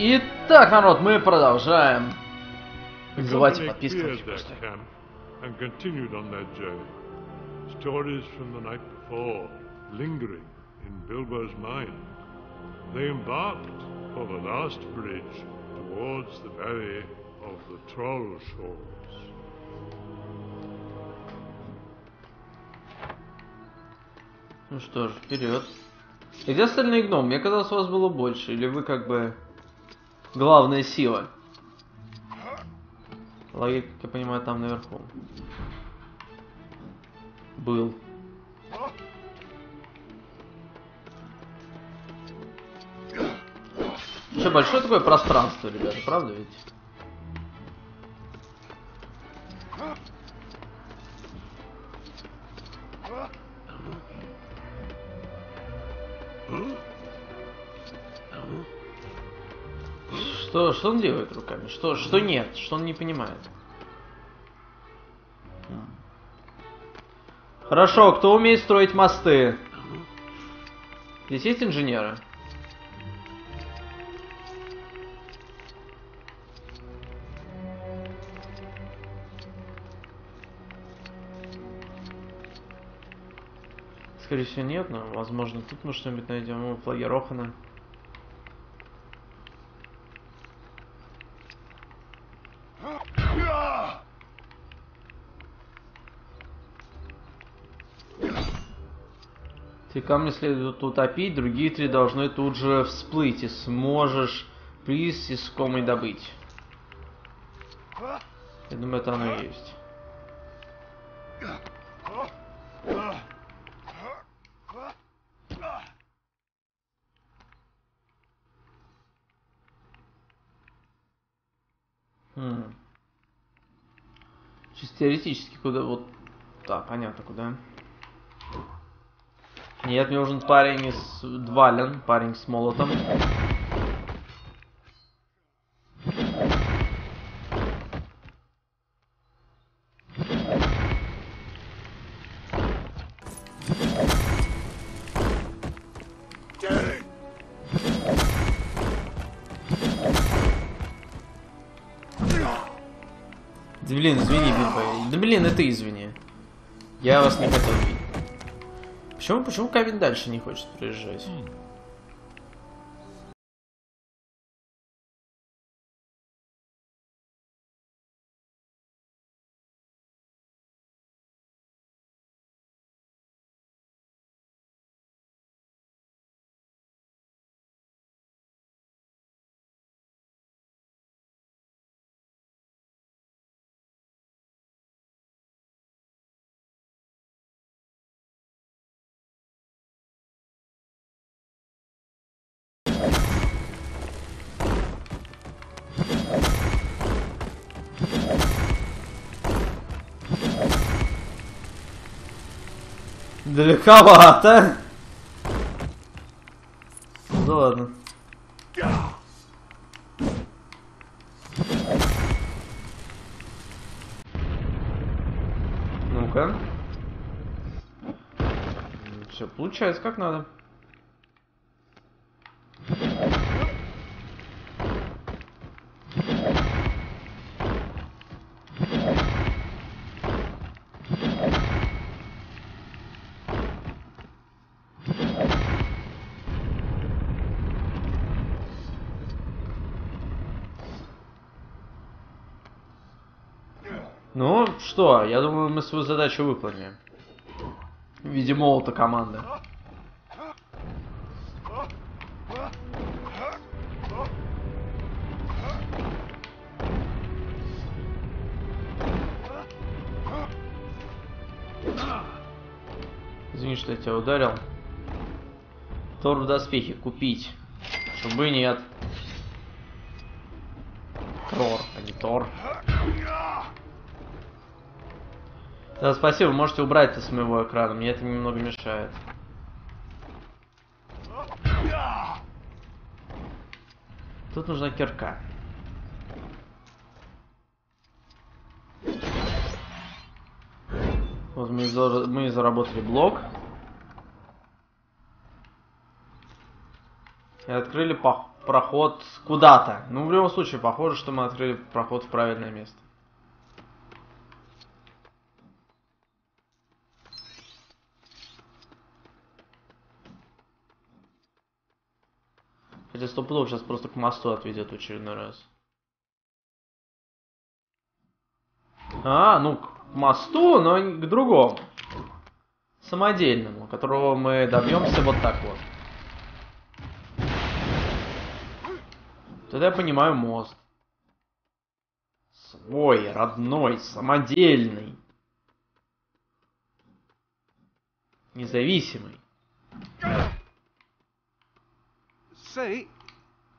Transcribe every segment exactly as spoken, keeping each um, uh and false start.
Итак, народ, мы продолжаем. Не забывайте подписываться. Ну что ж, вперед. И где остальные гномы? Мне казалось, у вас было больше. Или вы как бы главная сила? Логик, как я понимаю, там наверху. Был. Что, большое такое пространство, ребята, правда ведь? Что, что он делает руками? Что, что нет? Что он не понимает? Хорошо, кто умеет строить мосты? Здесь есть инженеры? Скорее всего нет, но возможно тут мы что-нибудь найдем. Флаги Рохана. Те камни следует утопить, другие три должны тут же всплыть, и сможешь приз искомый добыть. Я думаю, это оно и есть. Хм. Чисто теоретически куда вот... Да, понятно куда. Нет, мне нужен парень из Двален, парень с молотом. Да блин, извини, Бильбо. Да блин, это извини. Я вас не хотел видеть. Почему, почему Кавин дальше не хочет приезжать? Далековато. Да ладно. Ну-ка. Все получается как надо. Ну что, я думаю, мы свою задачу выполним. В виде молота команды. Извини, что я тебя ударил. Тор в доспехе купить. Чтобы нет. Тор, а не Тор. Да, спасибо, можете убрать это с моего экрана, мне это немного мешает. Тут нужна кирка. Вот мы, мы заработали блок. И открыли проход куда-то. Ну, в любом случае, похоже, что мы открыли проход в правильное место. Хотя стоп-лов сейчас просто к мосту отведет в очередной раз. А, ну, к мосту, но к другому. Самодельному, которого мы добьемся вот так вот. Тогда я понимаю мост. Свой, родной, самодельный. Независимый. Say,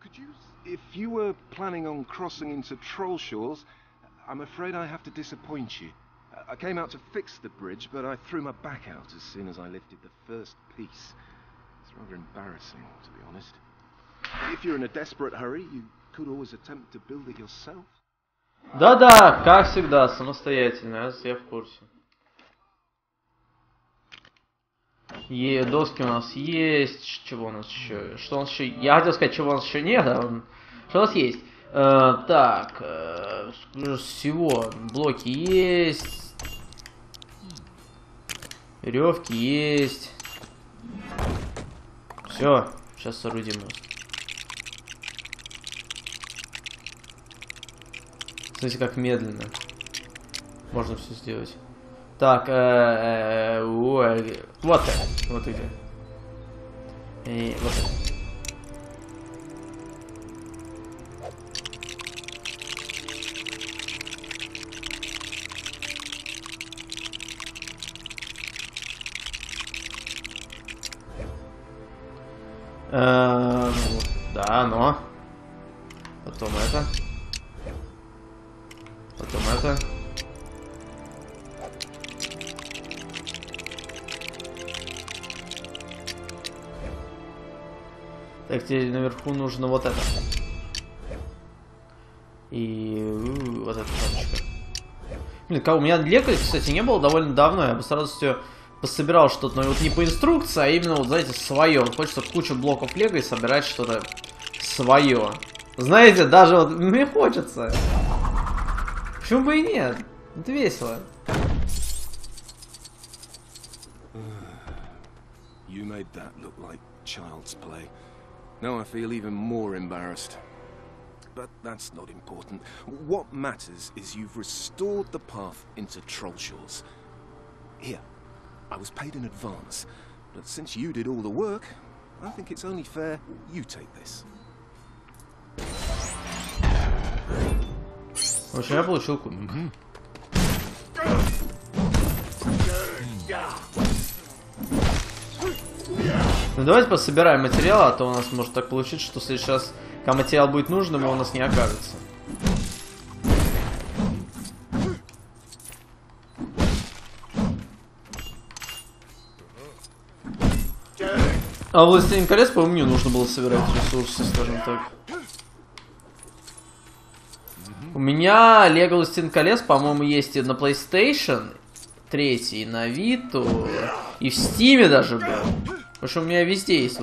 could you, if you were planning on crossing into Trollshaws, I'm afraid I have to disappoint you. I came out to fix the bridge, but I threw my back out as soon as I lifted the first piece. It's rather embarrassing, to be honest. If you're in a desperate hurry, you could always attempt to build it yourself. Да-да, как всегда, самостоятельно, я в курсе. Е, доски у нас есть, чего у нас еще? Что у нас еще? Я хотел сказать, чего у нас еще нет, а что у нас есть? Uh, так, uh, всего блоки есть, веревки есть. Все, сейчас соорудим мост. Смотрите, как медленно можно все сделать. Так, uh, uh, вот, вот это. И вот это. Эээ, да, но. Потом это. Потом это. Так, теперь наверху нужно вот это. И вот эта карточка. Блин, у меня лего, кстати, не было довольно давно. Я бы сразу все... Пособирал что-то, но вот не по инструкции, а именно, вот, знаете, свое. Хочется кучу блоков лего и собирать что-то свое. Знаете, даже вот мне хочется. Почему бы и нет? Это весело. You made that look like child's play. Now I feel even more embarrassed. But that's not important. What matters is you've restored the path into Trollshaws. Here. I was paid in advance, but since you did all the work, I think it's only fair you take this. Вообще, я получил кубик. Ну давайте пособираем материал, а то у нас может так получиться, что сейчас, когда материал будет нужным, его у нас не окажется. А «Властелин колец», по-моему, мне нужно было собирать ресурсы, скажем так. У меня «Лего Властелин колец», по-моему, есть и на PlayStation три, и на Vita, и в Steam даже был. Потому что у меня везде есть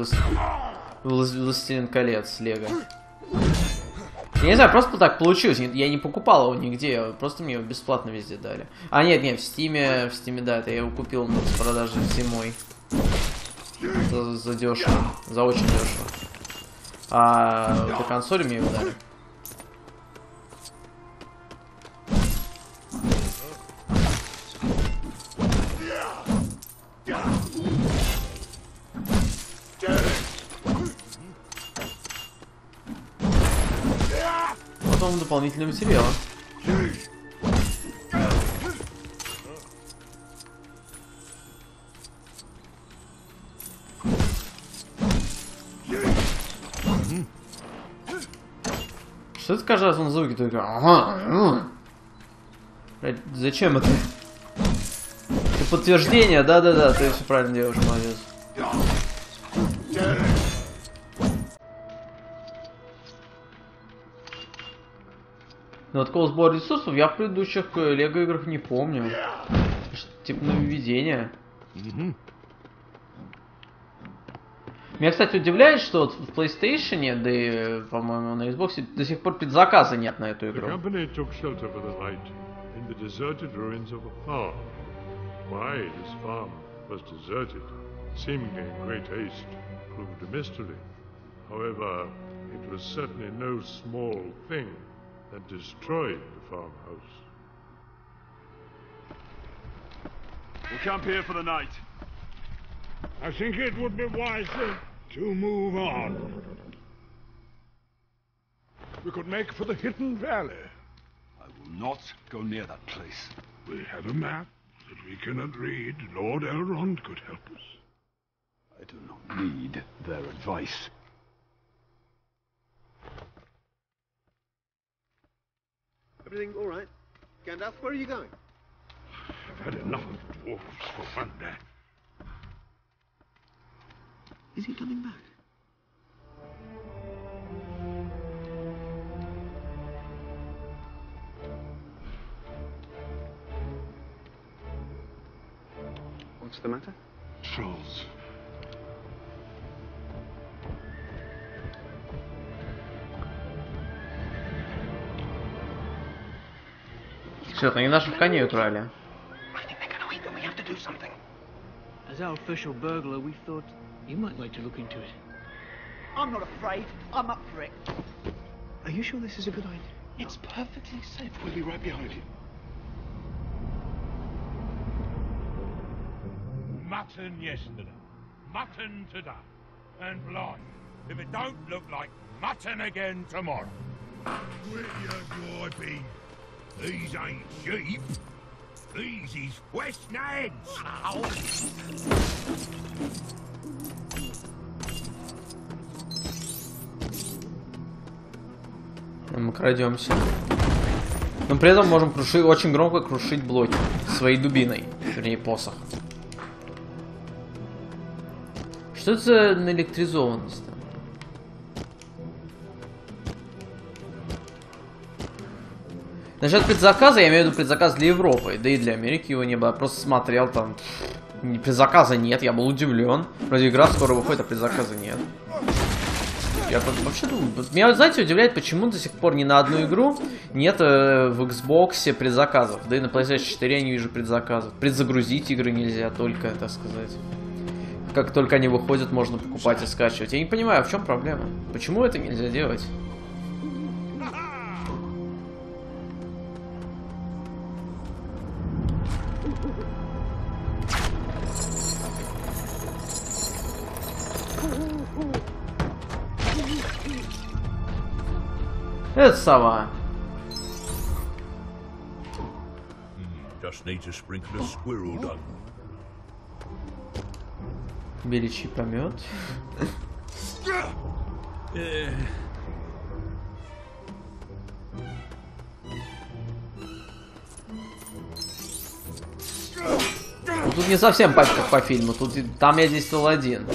«Властелин колец» «Лего». Я не знаю, просто так получилось, я не покупал его нигде, просто мне его бесплатно везде дали. А нет, нет, в Steam, в Steam, да, это я его купил с продажи зимой. За, за дешево, за очень дешево. А по консоли мне его дали. Потом дополнительные материалы. Что это каждый раз он звуки только? Ага. Зачем это? Это подтверждение, да-да-да, ты все правильно делаешь, молодец. Но такого сбора ресурсов я в предыдущих лего играх не помню. Типа нововведение. Меня, кстати, удивляет, что вот в PlayStation, да и, по-моему, на Xbox до сих пор предзаказа нет на эту игру. I think it would be wiser to move on. We could make for the Hidden Valley. I will not go near that place. We have a map that we cannot read. Lord Elrond could help us. I do not need their advice. Everything all right? Gandalf, where are you going? I've had enough of dwarves for one day. Is he coming back? What's the matter? Trolls. Черт, они наших коней украли. I think they're gonna eat them. We have to do something. As our official burglar, we thought. You might like to look into it. I'm not afraid. I'm up for it. Are you sure this is a good idea? It's perfectly safe. We'll be right behind you. Mutton yesterday. Mutton today. And blind. If it don't look like mutton again tomorrow. Where you been? These ain't sheep. These is West Neds. Ow. Мы крадемся. Но при этом можем крушить, очень громко крушить блоки своей дубиной. Вернее, посох. Что это за наэлектризованность-то? Насчет предзаказа, я имею в виду предзаказ для Европы. Да и для Америки его не было. Я просто смотрел там. Предзаказа нет, я был удивлен. Вроде игра скоро выходит, а предзаказа нет. Я вообще думаю, меня, знаете, удивляет, почему до сих пор ни на одну игру нет э, в Xbox предзаказов. Да и на PlayStation четыре я не вижу предзаказов. Предзагрузить игры нельзя, только, так сказать. Как только они выходят, можно покупать и скачивать. Я не понимаю, в чем проблема? Почему это нельзя делать? Это сова. Беличий помет. Тут не совсем пачка по фильму, тут там я действовал один.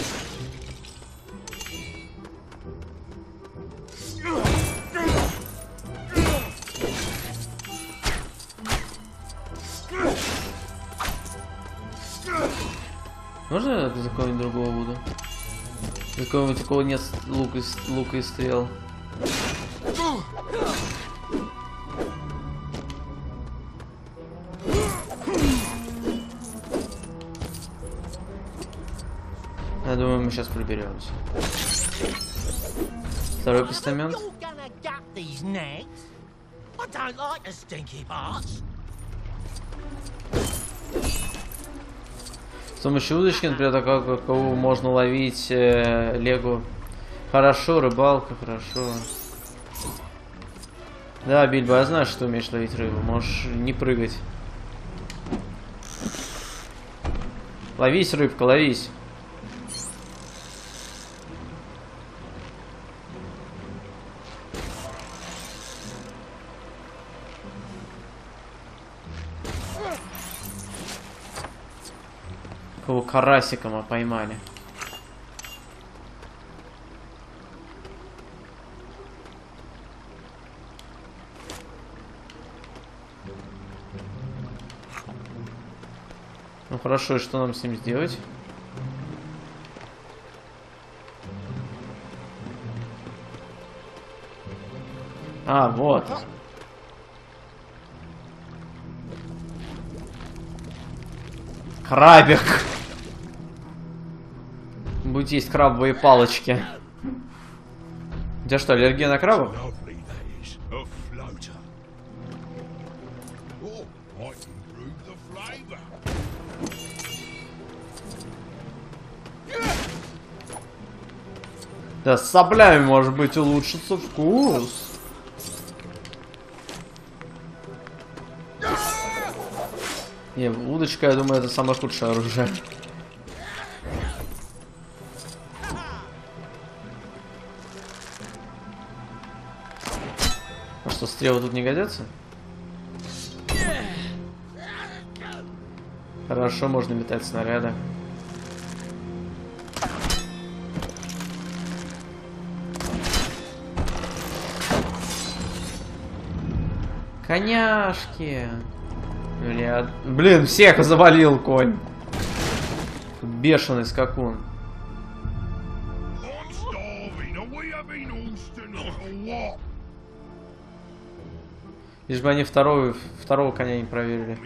Можно за кого-нибудь другого буду? За кого-нибудь, у кого нет лука и, лука и стрел. Я думаю, мы сейчас проберемся. Второй постамент. С помощью удочки, например, такого, кого можно ловить э, Лего. Хорошо, рыбалка, хорошо. Да, Бильбо, я знаю, что ты умеешь ловить рыбу. Можешь не прыгать. Ловись, рыбка, ловись. Карасика мы поймали. Ну хорошо, и что нам с ним сделать? А, вот. Крабик. Будь есть крабовые палочки. У тебя что, аллергия на крабов? Да, с соплями, может быть, улучшится вкус. Не, удочка, я думаю, это самое худшее оружие. А что, стрелы тут не годятся? Хорошо, можно метать снаряды. Коняшки. Блин, блин, всех завалил конь. Бешеный скакун. Лишь бы они второго, второго коня не проверили.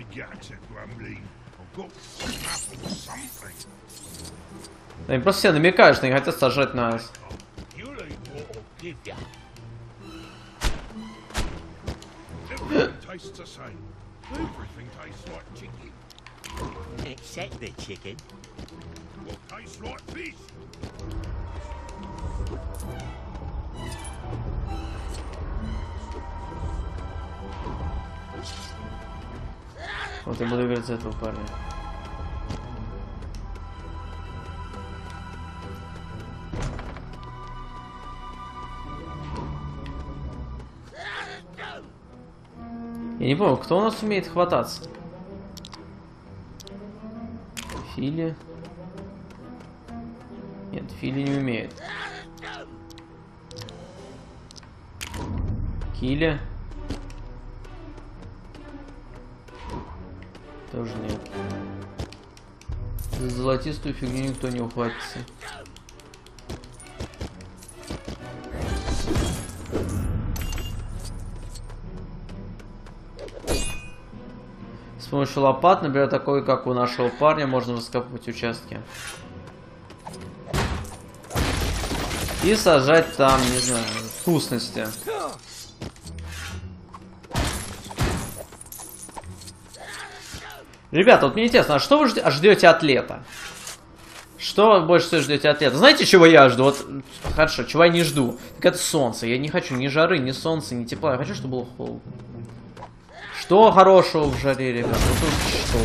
Они просто все намекают, что они хотят сажать нас. Вот я буду играть за этого парня. Я не помню, кто у нас умеет хвататься? Фили? Нет, Фили не умеет. Киль? Тоже нет. За золотистую фигню никто не ухватится. С помощью лопат, например, такой, как у нашего парня, можно раскапывать участки. И сажать там, не знаю, вкусности. Ребята, вот мне интересно, а что вы ждете от лета? Что больше всего ждете от лета? Знаете, чего я жду? Вот, хорошо, чего я не жду? Так это солнце. Я не хочу ни жары, ни солнца, ни тепла. Я хочу, чтобы было холодно. Что хорошего в жаре, ребята? Что?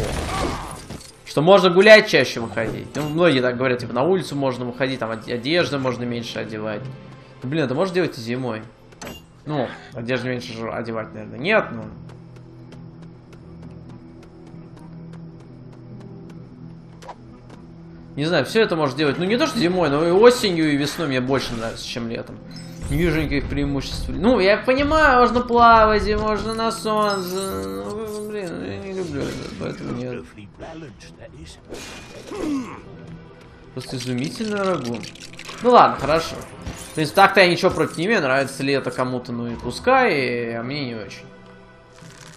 Что можно гулять чаще, выходить. Ну, многие так говорят, типа, на улицу можно выходить, там одежду можно меньше одевать. Ну, блин, это можно делать и зимой. Ну, одежду меньше одевать, наверное, нет, но... Не знаю, все это можно делать. Ну, не то, что зимой, но и осенью, и весной мне больше нравится, чем летом. Не вижу никаких преимуществ. Ну, я понимаю, можно плавать, и можно на солнце. Ну, блин, я не люблю это, поэтому нет. Просто изумительно рагу. Ну ладно, хорошо. То есть так-то я ничего против не имею. Нравится ли это кому-то, ну и пускай, а мне не очень.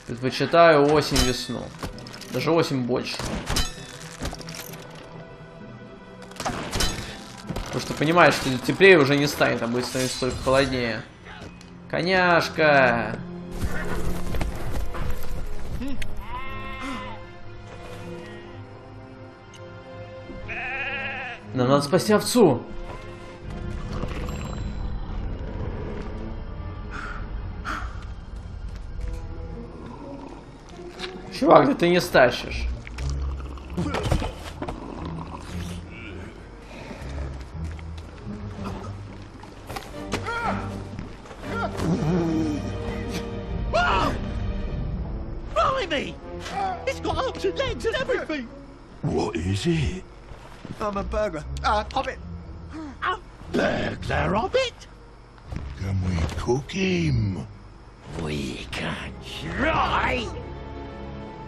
Предпочитаю осень-весну. Даже осень больше. Потому что понимаешь, что теплее уже не станет, а будет становиться только холоднее. Коняшка! Нам надо спасти овцу! Чувак, да ты не стащишь. What is it? I'm a burger. Ah, Hobbit. Burglar Hobbit? Can we cook him? We can try.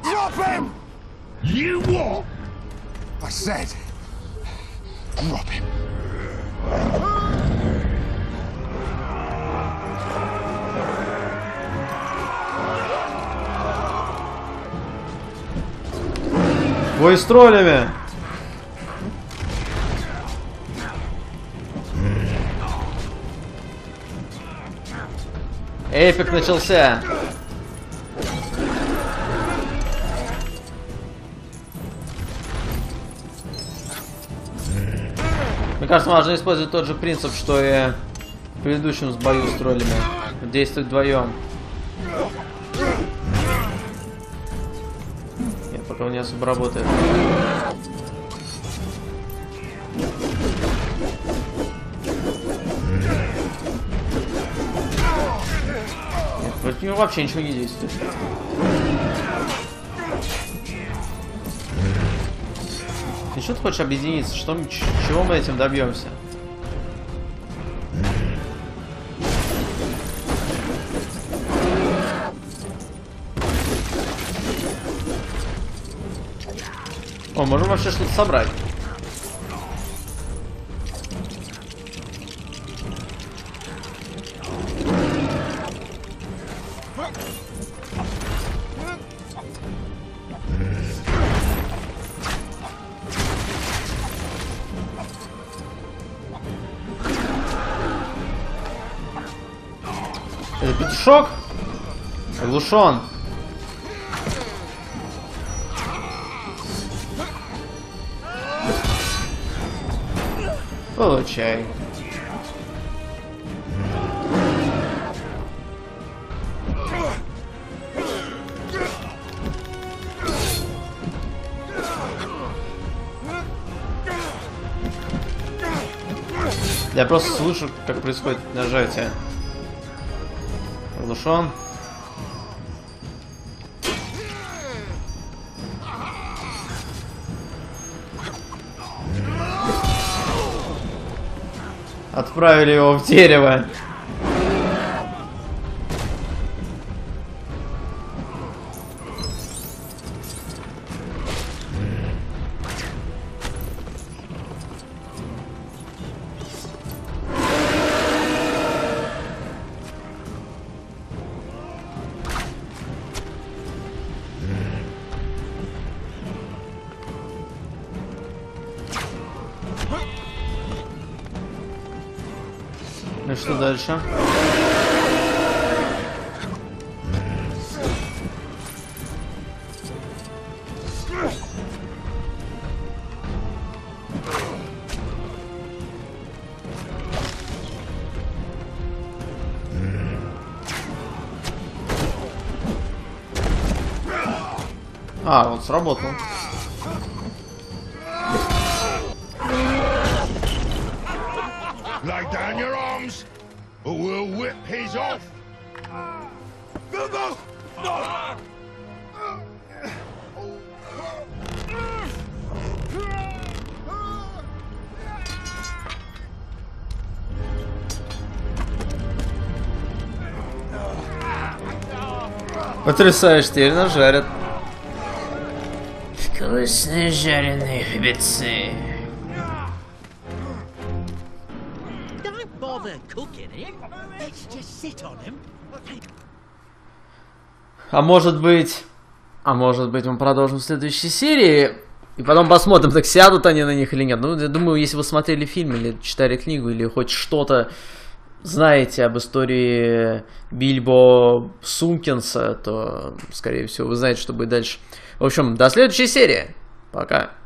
Drop him! You what? I said, drop him. Бой с троллями! Эпик начался! Мне кажется, можно использовать тот же принцип, что и в предыдущем с бою с троллями. Действовать вдвоем. Нет, пока у меня особо работает. Нет, вообще ничего не действует. Ты что ты хочешь объединиться? Что, чего мы этим добьемся? О, можем вообще что-то собрать. Шок! Оглушен! Получай! Я просто слышу, как происходит нажатие. Оглушен. Отправили его в дерево. Что дальше? А, вот сработал. Потрясающе, теперь нажарят. Вкусные жареные хоббицы. А может быть... А может быть мы продолжим в следующей серии. И потом посмотрим, так сядут они на них или нет. Ну, я думаю, если вы смотрели фильм или читали книгу, или хоть что-то знаете об истории Бильбо Сумкинса, то, скорее всего, вы знаете, что будет дальше. В общем, до следующей серии. Пока.